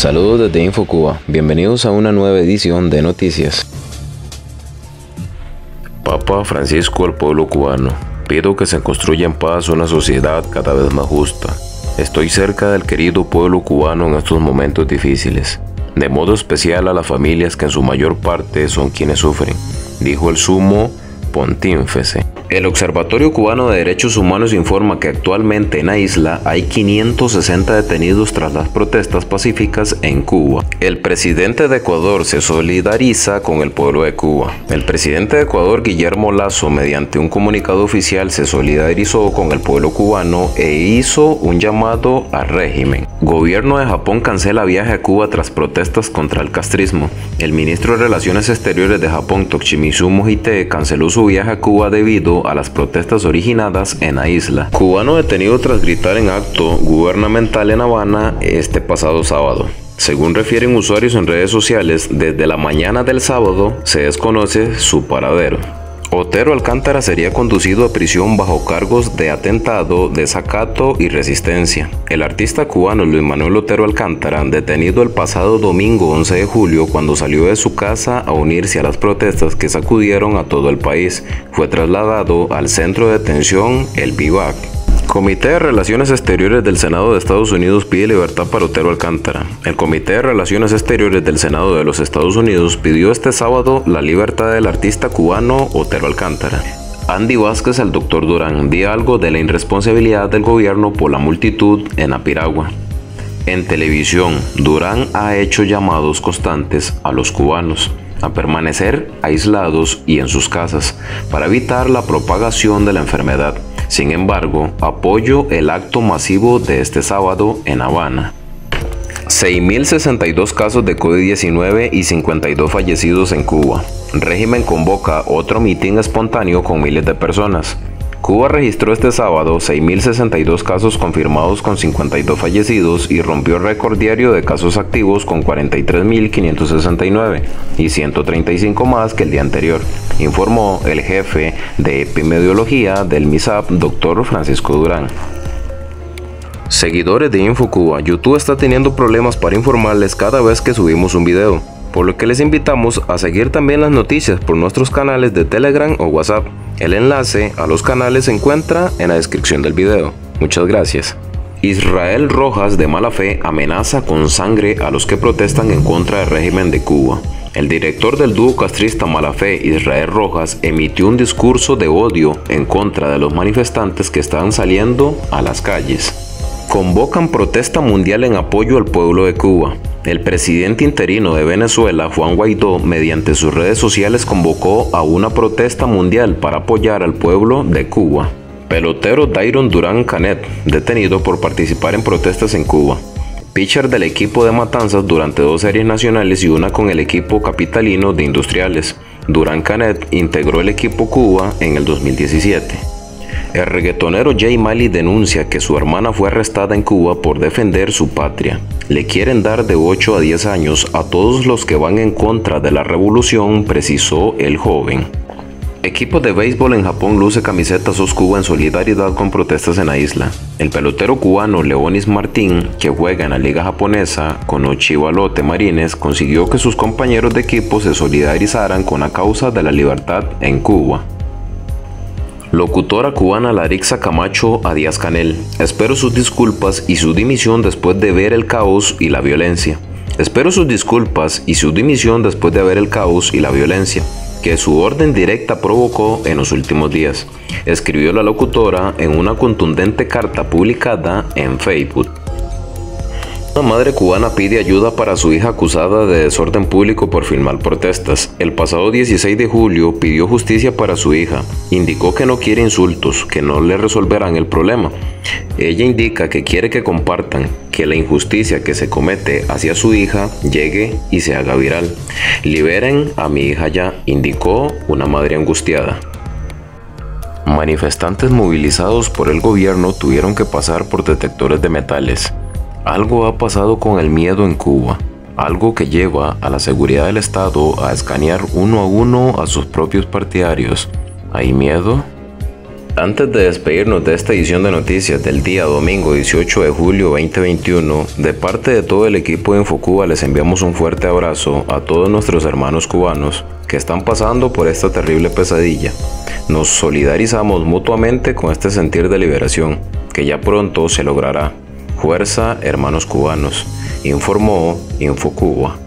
Saludos desde InfoCuba, bienvenidos a una nueva edición de noticias. Papa Francisco al pueblo cubano: pido que se construya en paz una sociedad cada vez más justa. Estoy cerca del querido pueblo cubano en estos momentos difíciles, de modo especial a las familias que en su mayor parte son quienes sufren, dijo el sumo pontífice. El Observatorio Cubano de Derechos Humanos informa que actualmente en la isla hay 560 detenidos tras las protestas pacíficas en Cuba. El presidente de Ecuador se solidariza con el pueblo de Cuba. El presidente de Ecuador, Guillermo Lazo, mediante un comunicado oficial se solidarizó con el pueblo cubano e hizo un llamado al régimen. Gobierno de Japón cancela viaje a Cuba tras protestas contra el castrismo. El ministro de Relaciones Exteriores de Japón, Tokshimitsu Mohite, canceló su viaje a Cuba debido a las protestas originadas en la isla. Cubano detenido tras gritar en acto gubernamental en Habana este pasado sábado. Según refieren usuarios en redes sociales, desde la mañana del sábado se desconoce su paradero. Otero Alcántara sería conducido a prisión bajo cargos de atentado, desacato y resistencia. El artista cubano Luis Manuel Otero Alcántara, detenido el pasado domingo 11 de julio cuando salió de su casa a unirse a las protestas que sacudieron a todo el país, fue trasladado al centro de detención El Vivac. Comité de Relaciones Exteriores del Senado de Estados Unidos pide libertad para Otero Alcántara. El Comité de Relaciones Exteriores del Senado de los Estados Unidos pidió este sábado la libertad del artista cubano Otero Alcántara. Andy Vázquez al Dr. Durán: di algo de la irresponsabilidad del gobierno por la multitud en Apiragua. En televisión, Durán ha hecho llamados constantes a los cubanos a permanecer aislados y en sus casas para evitar la propagación de la enfermedad. Sin embargo, apoyo el acto masivo de este sábado en Habana. 6.062 casos de COVID-19 y 52 fallecidos en Cuba. Régimen convoca otro mitin espontáneo con miles de personas. Cuba registró este sábado 6.062 casos confirmados con 52 fallecidos y rompió el récord diario de casos activos con 43.569 y 135 más que el día anterior, informó el jefe de epidemiología del MINSAP, Dr. Francisco Durán. Seguidores de InfoCuba, YouTube está teniendo problemas para informarles cada vez que subimos un video, por lo que les invitamos a seguir también las noticias por nuestros canales de Telegram o WhatsApp. El enlace a los canales se encuentra en la descripción del video. Muchas gracias. Israel Rojas, de Mala Fe, amenaza con sangre a los que protestan en contra del régimen de Cuba. El director del dúo castrista Mala Fe, Israel Rojas, emitió un discurso de odio en contra de los manifestantes que están saliendo a las calles. Convocan protesta mundial en apoyo al pueblo de Cuba. El presidente interino de Venezuela, Juan Guaidó, mediante sus redes sociales convocó a una protesta mundial para apoyar al pueblo de Cuba. Pelotero Dairon Durán Canet, detenido por participar en protestas en Cuba. Pitcher del equipo de Matanzas durante dos series nacionales y una con el equipo capitalino de Industriales. Durán Canet integró el equipo Cuba en el 2017. El reggaetonero J. Mali denuncia que su hermana fue arrestada en Cuba por defender su patria. Le quieren dar de 8 a 10 años a todos los que van en contra de la revolución, precisó el joven. Equipo de béisbol en Japón luce camisetas SOS Cuba en solidaridad con protestas en la isla. El pelotero cubano Leonis Martín, que juega en la liga japonesa con Ochi Balote Marines, consiguió que sus compañeros de equipo se solidarizaran con la causa de la libertad en Cuba. Locutora cubana Larixa Camacho a Díaz Canel: espero sus disculpas y su dimisión después de ver el caos y la violencia. Espero sus disculpas y su dimisión después de ver el caos y la violencia que su orden directa provocó en los últimos días, escribió la locutora en una contundente carta publicada en Facebook. Una madre cubana pide ayuda para su hija acusada de desorden público por filmar protestas. El pasado 16 de julio pidió justicia para su hija. Indicó que no quiere insultos, que no le resolverán el problema. Ella indica que quiere que compartan, que la injusticia que se comete hacia su hija llegue y se haga viral. Liberen a mi hija ya, indicó una madre angustiada. Manifestantes movilizados por el gobierno tuvieron que pasar por detectores de metales. Algo ha pasado con el miedo en Cuba, algo que lleva a la seguridad del Estado a escanear uno a uno a sus propios partidarios. ¿Hay miedo? Antes de despedirnos de esta edición de noticias del día domingo 18 de julio 2021, de parte de todo el equipo de InfoCuba les enviamos un fuerte abrazo a todos nuestros hermanos cubanos que están pasando por esta terrible pesadilla. Nos solidarizamos mutuamente con este sentir de liberación, que ya pronto se logrará. Fuerza, hermanos cubanos, informó InfoCuba.